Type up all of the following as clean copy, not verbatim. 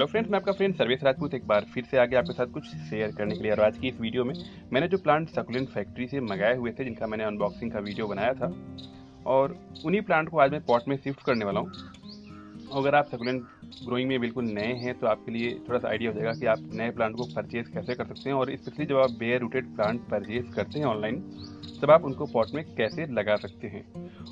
Hello friends, मैं आपका friend Sarvesh Rajput एक बार फिर से आगे आपके साथ कुछ शेयर करने के लिए। और आज की इस वीडियो में मैंने जो प्लांट सक्यूलेंट फैक्ट्री से मंगाए हुए थे, जिनका मैंने अनबॉक्सिंग का वीडियो बनाया था, और उन्हीं प्लांट को आज मैं पॉट में शिफ्ट करने वाला हूँ। अगर आप सक्यूलेंट ग्रोइंग में बिल्कुल नए हैं तो आपके लिए थोड़ा सा आइडिया हो जाएगा कि आप नए प्लांट को परचेज कैसे कर सकते हैं, और स्पेशली जब आप बेयर रूटेड प्लांट परचेज करते हैं ऑनलाइन तब आप उनको पॉट में कैसे लगा सकते हैं।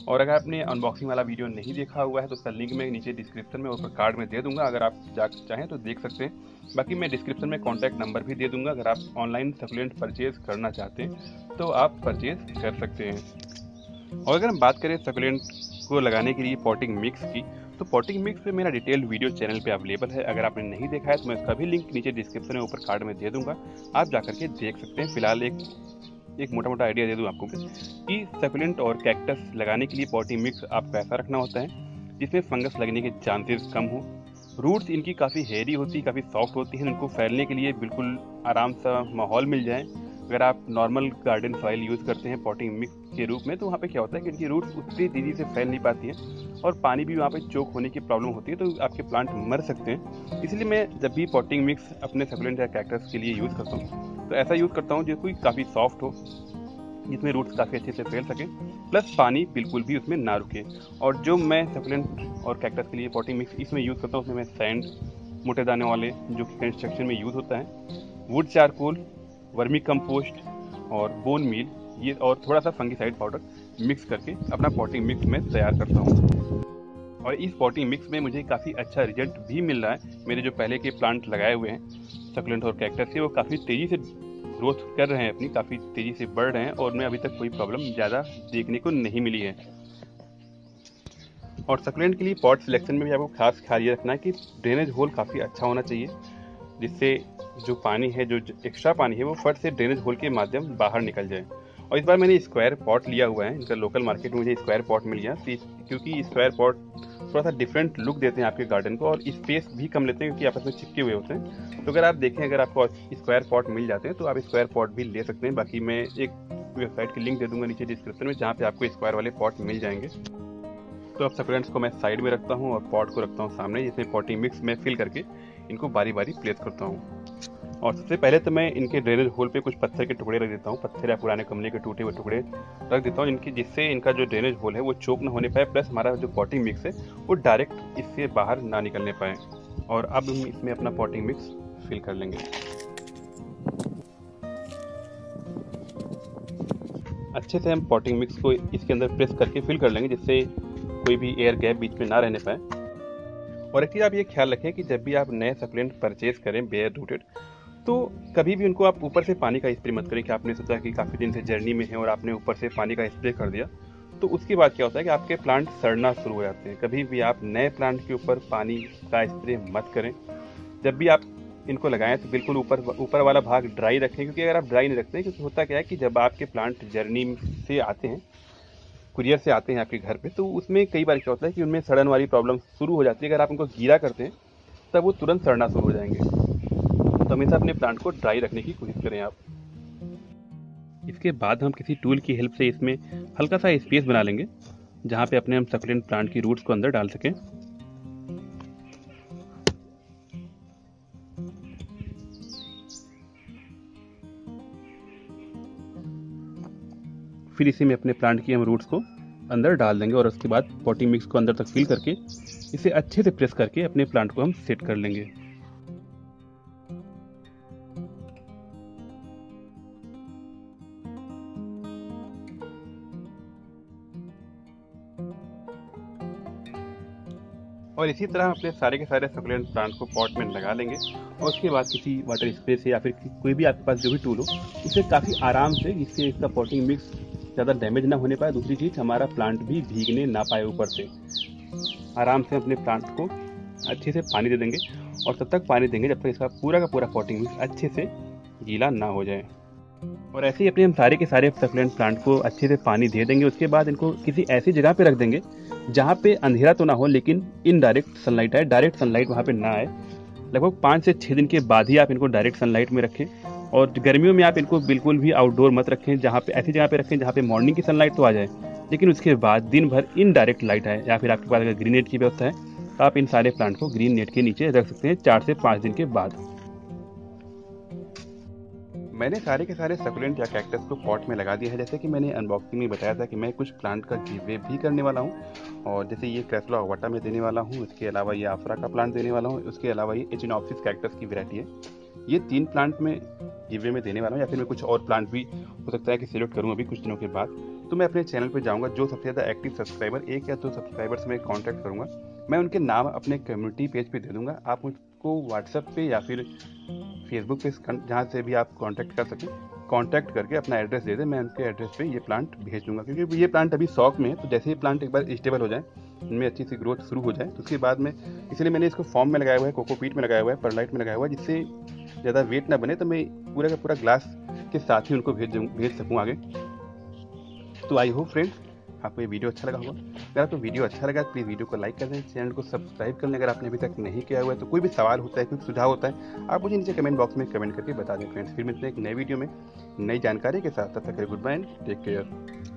और अगर आपने अनबॉक्सिंग वाला वीडियो नहीं देखा हुआ है तो उसका लिंक मैं नीचे डिस्क्रिप्शन में और कार्ड में दे दूंगा, अगर आप जाकर चाहें तो देख सकते हैं। बाकी मैं डिस्क्रिप्शन में कॉन्टैक्ट नंबर भी दे दूंगा, अगर आप ऑनलाइन सक्यूलेंट परचेज करना चाहते हैं तो आप परचेज कर सकते हैं। और अगर हम बात करें सक्यूलेंट को लगाने के लिए पॉटिंग मिक्स की, तो पॉटिंग मिक्स पे मेरा डिटेल वीडियो चैनल पे अवेलेबल है। अगर आपने नहीं देखा है तो मैं उसका भी लिंक नीचे डिस्क्रिप्शन में ऊपर कार्ड में दे दूंगा, आप जाकर के देख सकते हैं। फिलहाल एक मोटा मोटा आइडिया दे दूं आपको कि सक्यूलेंट और कैक्टस लगाने के लिए पॉटिंग मिक्स आपको ऐसा रखना होता है जिसमें फंगस लगने के चांसेस कम हो। रूट्स इनकी काफ़ी हेवी होती है, काफ़ी सॉफ्ट होती है, इनको फैलने के लिए बिल्कुल आराम सा माहौल मिल जाए। अगर आप नॉर्मल गार्डन सॉइल यूज़ करते हैं पॉटिंग मिक्स के रूप में तो वहाँ पे क्या होता है कि इनकी रूट्स उतनी तेज़ी से फैल नहीं पाती हैं और पानी भी वहाँ पे चोक होने की प्रॉब्लम होती है, तो आपके प्लांट मर सकते हैं। इसलिए मैं जब भी पॉटिंग मिक्स अपने सक्यूलेंट या कैक्टस के लिए यूज़ करता हूँ तो ऐसा यूज़ करता हूँ जो कोई काफ़ी सॉफ्ट हो, जिसमें रूट्स काफ़ी अच्छे से फैल सकें, प्लस पानी बिल्कुल भी उसमें ना रुके। और जो मैं सक्यूलेंट और कैक्टस के लिए पॉटिंग मिक्स इसमें यूज़ करता हूँ उसमें मैं सैंड, मोटे दाने वाले जो कि कंस्ट्रक्शन में यूज़ होता है, वुड चारकोल, वर्मी कंपोस्ट और बोन मील, ये और थोड़ा सा फंगीसाइड पाउडर मिक्स करके अपना पॉटिंग मिक्स में तैयार करता हूँ। और इस पॉटिंग मिक्स में मुझे काफ़ी अच्छा रिजल्ट भी मिल रहा है। मेरे जो पहले के प्लांट लगाए हुए हैं सक्यूलेंट और कैक्टस से, वो काफ़ी तेज़ी से ग्रोथ कर रहे हैं, अपनी काफ़ी तेज़ी से बढ़ रहे हैं और मैं अभी तक कोई प्रॉब्लम ज़्यादा देखने को नहीं मिली है। और सक्यूलेंट के लिए पॉट सिलेक्शन में भी आपको खास ख्याल ये रखना है कि ड्रेनेज होल काफ़ी अच्छा होना चाहिए, जिससे जो पानी है, जो एक्स्ट्रा पानी है, वो फट से ड्रेनेज होल के माध्यम बाहर निकल जाए। और इस बार मैंने स्क्वायर पॉट लिया हुआ है, इनका लोकल मार्केट में मुझे स्क्वायर पॉट मिल गया, क्योंकि स्क्वायर पॉट थोड़ा सा डिफरेंट लुक देते हैं आपके गार्डन को और स्पेस भी कम लेते हैं क्योंकि आपस में चिपके हुए होते हैं। तो अगर आप देखें, अगर आपको स्क्वायर पॉट मिल जाते हैं तो आप स्क्वायर पॉट भी ले सकते हैं। बाकी मैं एक वेबसाइट की लिंक दे दूँगा नीचे डिस्क्रिप्शन में जहाँ पर आपको स्क्वायर वाले पॉट मिल जाएंगे। तो अब सक्यूलेंट्स को मैं साइड में रखता हूँ और पॉट को रखता हूँ सामने, जिसमें पॉटिंग मिक्स में फिल करके इनको बारी बारी प्लेस करता हूँ। और सबसे पहले तो मैं इनके ड्रेनेज होल पे कुछ पत्थर के टुकड़े रख देता हूँ, पत्थर या पुराने गमले के टूटे हुए टुकड़े रख देता हूँ इनकी, जिससे इनका जो ड्रेनेज होल है वो चोक ना होने पाए, प्लस हमारा जो पॉटिंग मिक्स है वो डायरेक्ट इससे बाहर ना निकलने पाए। और अब हम इसमें अपना पॉटिंग मिक्स फिल कर लेंगे। अच्छे से हम पॉटिंग मिक्स को इसके अंदर प्रेस करके फिल कर लेंगे, जिससे कोई भी एयर गैप बीच में ना रहने पाए। और एक चीज़ आप ये ख्याल रखें कि जब भी आप नए सक्यूलेंट परचेज करें बेयर रूटेड, तो कभी भी उनको आप ऊपर से पानी का स्प्रे मत करें कि आपने सोचा कि काफ़ी दिन से जर्नी में है और आपने ऊपर से पानी का स्प्रे कर दिया, तो उसके बाद क्या होता है कि आपके प्लांट सड़ना शुरू हो जाते हैं। कभी भी आप नए प्लांट के ऊपर पानी का स्प्रे मत करें। जब भी आप इनको लगाएं तो बिल्कुल ऊपर वाला भाग ड्राई रखें, क्योंकि अगर आप ड्राई नहीं रखते, क्योंकि होता क्या है कि जब आपके प्लांट जर्नी से आते हैं, कुरियर से आते हैं आपके घर पे, तो उसमें कई बार क्या होता है कि उनमें सड़न वाली प्रॉब्लम शुरू हो जाती है। अगर आप उनको गीला करते हैं तब वो तुरंत सड़ना शुरू हो जाएंगे। तो हमेशा अपने प्लांट को ड्राई रखने की कोशिश करें आप। इसके बाद हम किसी टूल की हेल्प से इसमें हल्का सा स्पेस बना लेंगे जहाँ पे अपने हम सक्यूलेंट प्लांट की रूट्स को अंदर डाल सकें। फिर इसी में अपने प्लांट की हम रूट्स को अंदर डाल देंगे और उसके बाद पॉटिंग मिक्स को अंदर तक फिल करके इसे अच्छे से प्रेस करके अपने प्लांट को हम सेट कर लेंगे। और इसी तरह हम अपने सारे के सारे सक्यूलेंट प्लांट को पॉट में लगा लेंगे और उसके बाद किसी वाटर स्प्रे से या फिर कोई भी आपके पास जो भी टूल हो उसे काफ़ी आराम से, जिससे इसका पॉटिंग मिक्स ज़्यादा डैमेज ना होने पाए, दूसरी चीज़ हमारा प्लांट भी भीगने ना पाए, ऊपर से आराम से अपने प्लांट को अच्छे से पानी दे देंगे। और तब तक पानी देंगे जब तक इसका पूरा का पूरा पॉटिंग मिक्स अच्छे से गीला ना हो जाए। और ऐसे ही अपने हम सारे के सारे सक्यूलेंट प्लांट को अच्छे से पानी दे देंगे। उसके बाद इनको किसी ऐसी जगह पे रख देंगे जहाँ पे अंधेरा तो ना हो लेकिन इनडायरेक्ट सनलाइट आए, डायरेक्ट सनलाइट वहाँ पे ना आए। लगभग 5 से 6 दिन के बाद ही आप इनको डायरेक्ट सनलाइट में रखें। और गर्मियों में आप इनको बिल्कुल भी आउटडोर मत रखें, जहाँ पे ऐसी जगह पे रखें जहाँ पे मॉर्निंग की सनलाइट तो आ जाए लेकिन उसके बाद दिन भर इनडायरेक्ट लाइट आए। या फिर आपके पास अगर ग्रीन नेट की व्यवस्था है तो आप इन सारे प्लांट को ग्रीन नेट के नीचे रख सकते हैं 4 से 5 दिन के बाद। मैंने सारे के सारे सकुलेंट या कैक्टस को पॉट में लगा दिया है। जैसे कि मैंने अनबॉक्सिंग में बताया था कि मैं कुछ प्लांट का गिव अवे भी करने वाला हूं, और जैसे ये क्रेसला वाटा में देने वाला हूं, इसके अलावा ये आफरा का प्लांट देने वाला हूं, उसके अलावा ये एचिनोप्सिस कैक्टस की वैरायटी है, ये 3 प्लांट में गिव अवे में देने वाला हूँ। या फिर मैं कुछ और प्लांट भी हो सकता है कि सिलेक्ट करूँ अभी कुछ दिनों के बाद। तो मैं अपने चैनल पर जाऊँगा, जो सबसे ज़्यादा एक्टिव सब्सक्राइबर 1 या 2 सब्सक्राइबर्स में कॉन्टैक्ट करूँगा, मैं उनके नाम अपने कम्युनिटी पेज पे दे दूँगा। आप मुझको व्हाट्सएप पे या फिर फेसबुक पे जहाँ से भी आप कांटेक्ट कर सकें, कांटेक्ट करके अपना एड्रेस दे दें, मैं उनके एड्रेस पे ये प्लांट भेज दूंगा। क्योंकि ये प्लांट अभी शौक में है, तो जैसे ये प्लांट एक बार स्टेबल हो जाए, इनमें अच्छी सी ग्रोथ शुरू हो जाए, तो उसके बाद में इसलिए मैंने इसको फॉर्म में लगाया हुआ है, कोकोपीट में लगाया हुआ है, परलाइट में लगाया हुआ है, जिससे ज़्यादा वेट ना बने। तो मैं पूरा का पूरा ग्लास के साथ ही उनको भेज सकूँ आगे। तो आई होप फ्रेंड्स आपको ये वीडियो अच्छा लगा होगा। अगर आपको वीडियो अच्छा लगा तो प्लीज़ वीडियो को लाइक कर दें, चैनल को सब्सक्राइब कर लें अगर आपने अभी तक नहीं किया हुआ है। तो कोई भी सवाल होता है, कोई सुझाव होता है, आप मुझे नीचे कमेंट बॉक्स में कमेंट करके बता दें फ्रेंड्स। फिर मिलते हैं एक नए वीडियो में नई जानकारी के साथ। तब तक गुड बाय, टेक केयर।